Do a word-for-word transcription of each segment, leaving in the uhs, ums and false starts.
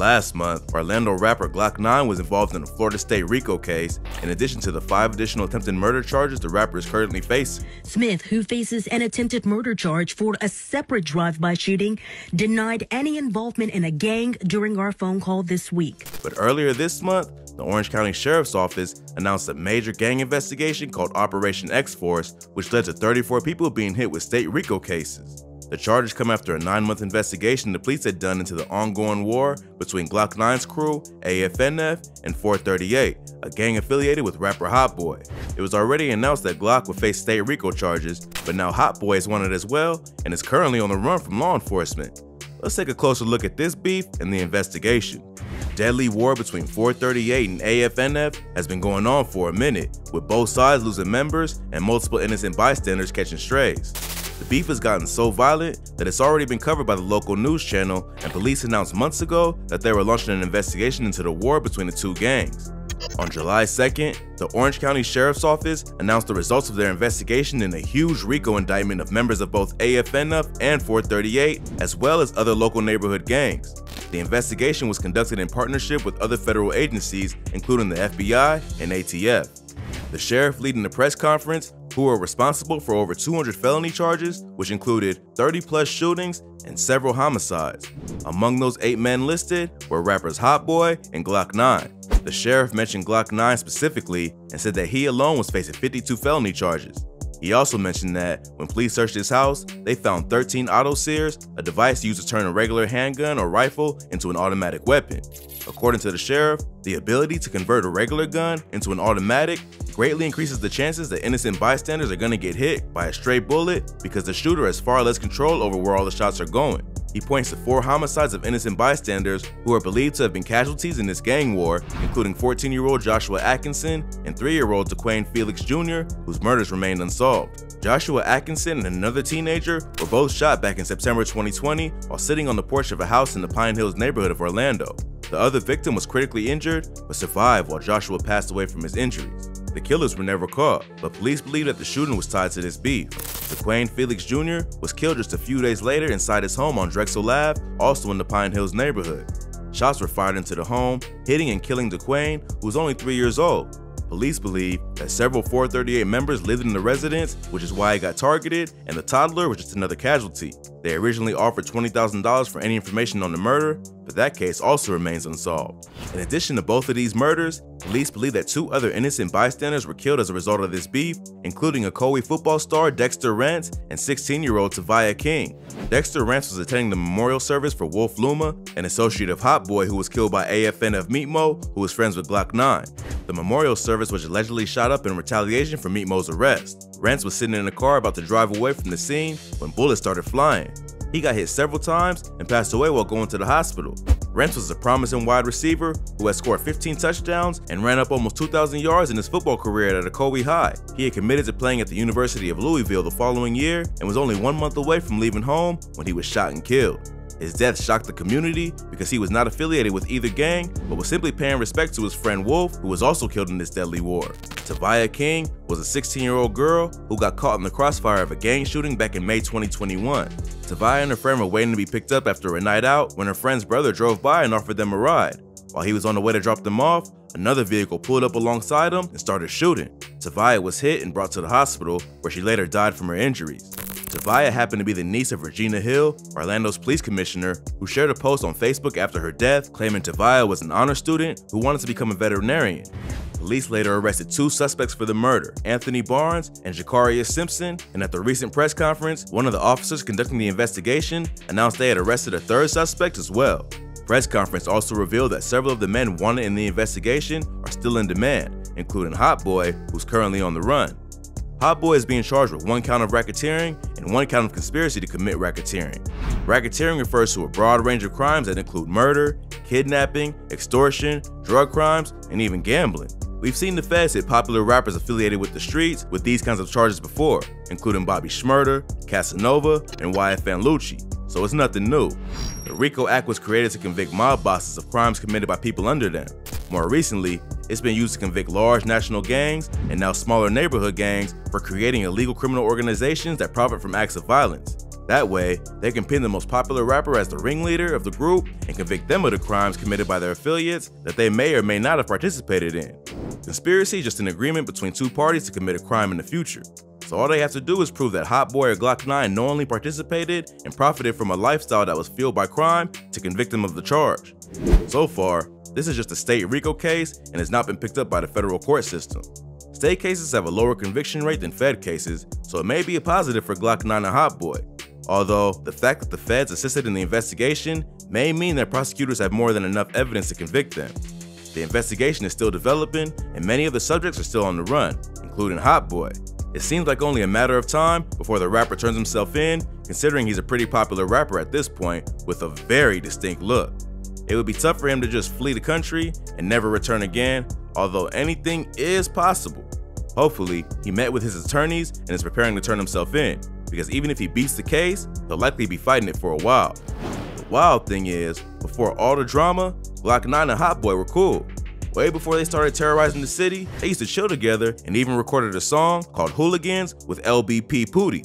Last month, Orlando rapper Glock nine was involved in a Florida State RICO case, in addition to the five additional attempted murder charges the rapper is currently facing. Smith, who faces an attempted murder charge for a separate drive-by shooting, denied any involvement in a gang during our phone call this week. But earlier this month, the Orange County Sheriff's Office announced a major gang investigation called Operation X-Force, which led to thirty-four people being hit with state RICO cases. The charges come after a nine month investigation the police had done into the ongoing war between Glock nine's crew, A F N F, and four thirty-eight, a gang affiliated with rapper Hotboii. It was already announced that Glock would face state RICO charges, but now Hotboii is wanted as well and is currently on the run from law enforcement. Let's take a closer look at this beef and the investigation. Deadly war between four thirty-eight and A F N F has been going on for a minute, with both sides losing members and multiple innocent bystanders catching strays. The beef has gotten so violent that it's already been covered by the local news channel, and police announced months ago that they were launching an investigation into the war between the two gangs. On July second, the Orange County Sheriff's Office announced the results of their investigation in a huge RICO indictment of members of both A F N F and four thirty-eight, as well as other local neighborhood gangs. The investigation was conducted in partnership with other federal agencies, including the F B I and A T F. The sheriff leading the press conference, who are responsible for over two hundred felony charges, which included thirty plus shootings and several homicides. Among those eight men listed were rappers Hotboii and Glock nine. The sheriff mentioned Glock nine specifically and said that he alone was facing fifty-two felony charges. He also mentioned that when police searched his house, they found thirteen auto sears, a device used to turn a regular handgun or rifle into an automatic weapon. According to the sheriff, the ability to convert a regular gun into an automatic greatly increases the chances that innocent bystanders are going to get hit by a stray bullet because the shooter has far less control over where all the shots are going. He points to four homicides of innocent bystanders who are believed to have been casualties in this gang war, including fourteen year old Joshua Atkinson and three year old DeQuante Felix Junior, whose murders remained unsolved. Joshua Atkinson and another teenager were both shot back in September twenty twenty while sitting on the porch of a house in the Pine Hills neighborhood of Orlando. The other victim was critically injured but survived while Joshua passed away from his injuries. The killers were never caught, but police believe that the shooting was tied to this beef. DeQuane Felix Junior was killed just a few days later inside his home on Drexel Avenue, also in the Pine Hills neighborhood. Shots were fired into the home, hitting and killing DeQuane, who was only three years old. Police believe that several four thirty-eight members lived in the residence, which is why he got targeted, and the toddler was just another casualty. They originally offered twenty thousand dollars for any information on the murder, but that case also remains unsolved. In addition to both of these murders, police believe that two other innocent bystanders were killed as a result of this beef, including Hotboii football star Dexter Rentz and sixteen year old Tayvia King. Dexter Rentz was attending the memorial service for Wolf Luma, an associate of Hotboii who was killed by A F N F Meatmo, who was friends with Glock nine. The memorial service was allegedly shot up in retaliation for Meatmo's arrest. Rentz was sitting in a car about to drive away from the scene when bullets started flying. He got hit several times and passed away while going to the hospital. Rentz was a promising wide receiver who had scored fifteen touchdowns and ran up almost two thousand yards in his football career at Hotboii High. He had committed to playing at the University of Louisville the following year and was only one month away from leaving home when he was shot and killed. His death shocked the community because he was not affiliated with either gang, but was simply paying respect to his friend Wolf, who was also killed in this deadly war. Tayvia King was a sixteen year old girl who got caught in the crossfire of a gang shooting back in May twenty twenty-one. Tayvia and her friend were waiting to be picked up after a night out when her friend's brother drove by and offered them a ride. While he was on the way to drop them off, another vehicle pulled up alongside him and started shooting. Tayvia was hit and brought to the hospital, where she later died from her injuries. Tayvia happened to be the niece of Regina Hill, Orlando's police commissioner, who shared a post on Facebook after her death claiming Tayvia was an honor student who wanted to become a veterinarian. Police later arrested two suspects for the murder, Anthony Barnes and Jakaria Simpson, and at the recent press conference, one of the officers conducting the investigation announced they had arrested a third suspect as well. The press conference also revealed that several of the men wanted in the investigation are still in demand, including Hotboii, who's currently on the run. Hotboii is being charged with one count of racketeering and one count of conspiracy to commit racketeering. Racketeering refers to a broad range of crimes that include murder, kidnapping, extortion, drug crimes, and even gambling. We've seen the feds hit popular rappers affiliated with the streets with these kinds of charges before, including Bobby Schmurder, Casanova, and Y F N Lucci, so it's nothing new. The RICO Act was created to convict mob bosses of crimes committed by people under them. More recently, it's been used to convict large national gangs and now smaller neighborhood gangs for creating illegal criminal organizations that profit from acts of violence. That way, they can pin the most popular rapper as the ringleader of the group and convict them of the crimes committed by their affiliates that they may or may not have participated in. Conspiracy is just an agreement between two parties to commit a crime in the future. So all they have to do is prove that Hotboii or Glock nine knowingly participated and profited from a lifestyle that was fueled by crime to convict them of the charge. So far, this is just a state RICO case and has not been picked up by the federal court system. State cases have a lower conviction rate than Fed cases, so it may be a positive for Glock nine and Hotboii, although the fact that the feds assisted in the investigation may mean that prosecutors have more than enough evidence to convict them. The investigation is still developing and many of the subjects are still on the run, including Hotboii. It seems like only a matter of time before the rapper turns himself in, considering he's a pretty popular rapper at this point with a very distinct look. It would be tough for him to just flee the country and never return again, although anything is possible. Hopefully, he met with his attorneys and is preparing to turn himself in, because even if he beats the case, he'll likely be fighting it for a while. The wild thing is, before all the drama, Glock nine and Hotboii were cool. Way before they started terrorizing the city, they used to chill together and even recorded a song called Hooligans with L B P Pootie.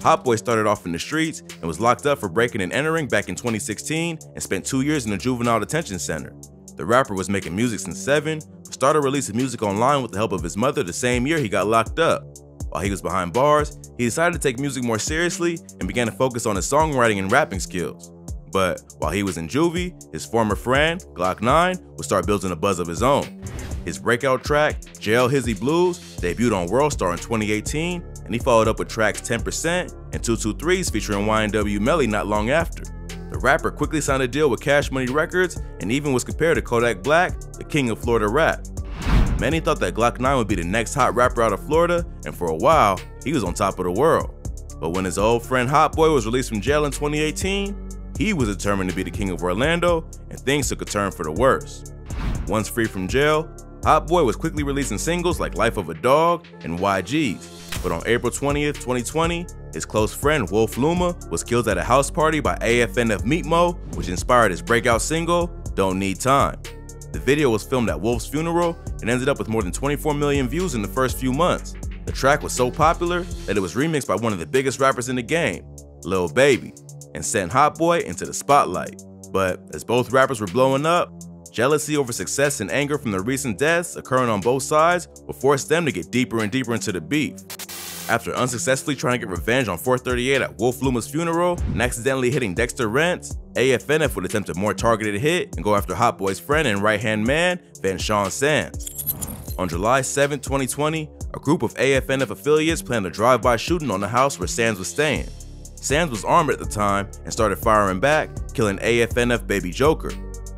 Hotboii started off in the streets and was locked up for breaking and entering back in twenty sixteen and spent two years in a juvenile detention center. The rapper was making music since seven, but started releasing music online with the help of his mother the same year he got locked up. While he was behind bars, he decided to take music more seriously and began to focus on his songwriting and rapping skills. But while he was in juvie, his former friend, Glock nine, would start building a buzz of his own. His breakout track, Jail Hizzy Blues, debuted on Worldstar in twenty eighteen, and he followed up with tracks ten percent and two two threes featuring Y N W Melly not long after. The rapper quickly signed a deal with Cash Money Records and even was compared to Kodak Black, the king of Florida rap. Many thought that Glock nine would be the next hot rapper out of Florida, and for a while, he was on top of the world. But when his old friend Hotboii was released from jail in twenty eighteen, he was determined to be the king of Orlando, and things took a turn for the worse. Once free from jail, Hotboii was quickly releasing singles like Life of a Dog and Y Gs, but on April twentieth, twenty twenty, his close friend Wolf Luma was killed at a house party by A F N F Meatmo, which inspired his breakout single, Don't Need Time. The video was filmed at Wolf's funeral and ended up with more than twenty-four million views in the first few months. The track was so popular that it was remixed by one of the biggest rappers in the game, Lil Baby, and sent Hotboii into the spotlight. But as both rappers were blowing up, jealousy over success and anger from the recent deaths occurring on both sides would force them to get deeper and deeper into the beef. After unsuccessfully trying to get revenge on four thirty-eight at Wolf Luma's funeral and accidentally hitting Dexter Rentz, A F N F would attempt a more targeted hit and go after Hotboii's friend and right-hand man, Van Sean Sands. On July seventh, twenty twenty, a group of A F N F affiliates planned a drive-by shooting on the house where Sands was staying. Sands was armed at the time and started firing back, killing A F N F Baby Joker.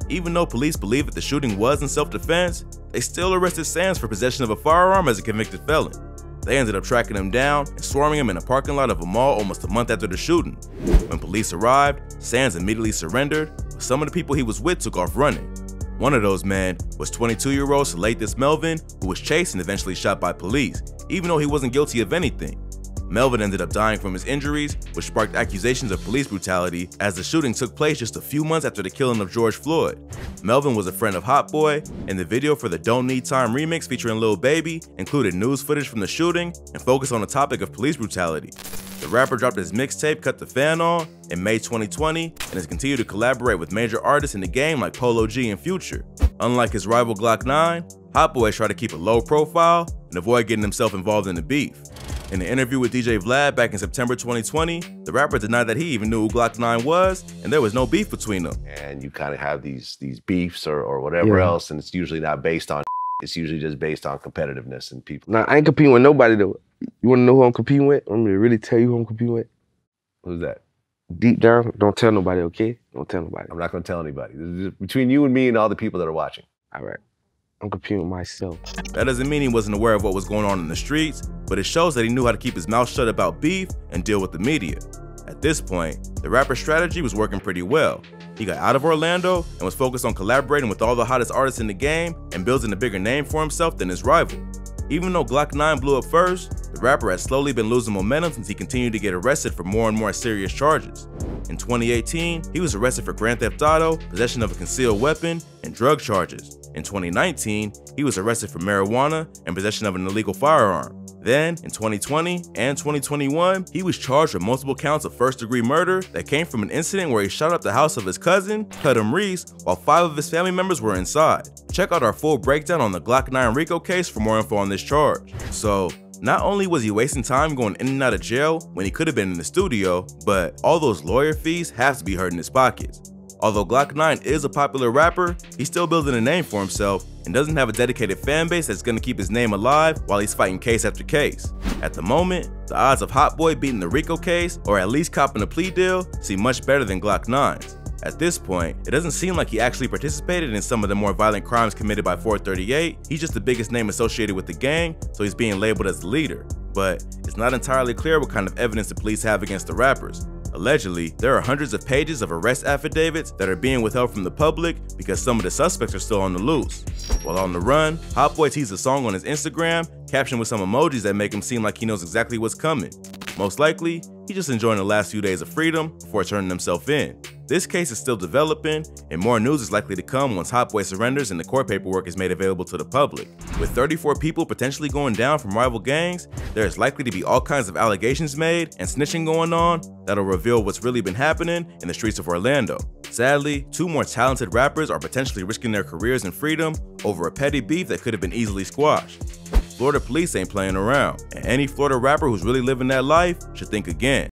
Even though police believed that the shooting was in self-defense, they still arrested Sands for possession of a firearm as a convicted felon. They ended up tracking him down and swarming him in a parking lot of a mall almost a month after the shooting. When police arrived, Sands immediately surrendered, but some of the people he was with took off running. One of those men was twenty-two-year-old Salathis Melvin, who was chased and eventually shot by police, even though he wasn't guilty of anything. Melvin ended up dying from his injuries, which sparked accusations of police brutality as the shooting took place just a few months after the killing of George Floyd. Melvin was a friend of Hotboii, and the video for the Don't Need Time remix featuring Lil Baby included news footage from the shooting and focused on the topic of police brutality. The rapper dropped his mixtape Cut the Fan On in May twenty twenty and has continued to collaborate with major artists in the game like Polo G and Future. Unlike his rival Glock nine, Hotboii tried to keep a low profile and avoid getting himself involved in the beef. In an interview with D J Vlad back in September twenty twenty, the rapper denied that he even knew who Glock nine was, and there was no beef between them. And you kind of have these these beefs or, or whatever yeah. else, and it's usually not based on it's usually just based on competitiveness and people. Nah, I ain't competing with nobody though. You want to know who I'm competing with? I'm gonna really tell you who I'm competing with. Who's that? Deep down, don't tell nobody, okay? Don't tell nobody. I'm not gonna tell anybody. This is between you and me and all the people that are watching. All right. I'm competing with myself. That doesn't mean he wasn't aware of what was going on in the streets, but it shows that he knew how to keep his mouth shut about beef and deal with the media. At this point, the rapper's strategy was working pretty well. He got out of Orlando and was focused on collaborating with all the hottest artists in the game and building a bigger name for himself than his rival. Even though Glock nine blew up first, the rapper has slowly been losing momentum since he continued to get arrested for more and more serious charges. In twenty eighteen, he was arrested for grand theft auto, possession of a concealed weapon, and drug charges. In twenty nineteen, he was arrested for marijuana and possession of an illegal firearm. Then, in twenty twenty and twenty twenty-one, he was charged with multiple counts of first-degree murder that came from an incident where he shot up the house of his cousin, Cutum Reese, while five of his family members were inside. Check out our full breakdown on the Glock nine RICO case for more info on this charge. So, not only was he wasting time going in and out of jail when he could have been in the studio, but all those lawyer fees have to be hurting his pockets. Although Glock nine is a popular rapper, he's still building a name for himself and doesn't have a dedicated fan base that's gonna keep his name alive while he's fighting case after case. At the moment, the odds of Hotboii beating the RICO case, or at least copping a plea deal, seem much better than Glock nine's. At this point, it doesn't seem like he actually participated in some of the more violent crimes committed by four thirty-eight, he's just the biggest name associated with the gang, so he's being labeled as the leader. But it's not entirely clear what kind of evidence the police have against the rappers. Allegedly, there are hundreds of pages of arrest affidavits that are being withheld from the public because some of the suspects are still on the loose. While on the run, Hotboii teased a song on his Instagram, captioned with some emojis that make him seem like he knows exactly what's coming. Most likely, he's just enjoying the last few days of freedom before turning himself in. This case is still developing, and more news is likely to come once Hotboii surrenders and the court paperwork is made available to the public. With thirty-four people potentially going down from rival gangs, there is likely to be all kinds of allegations made and snitching going on that'll reveal what's really been happening in the streets of Orlando. Sadly, two more talented rappers are potentially risking their careers in freedom over a petty beef that could have been easily squashed. Florida police ain't playing around, and any Florida rapper who's really living that life should think again.